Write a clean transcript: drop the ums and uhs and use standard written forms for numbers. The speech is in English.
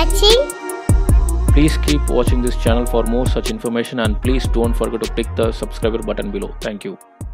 watching. Please keep watching this channel for more such information, and please don't forget to click the subscriber button below. Thank you.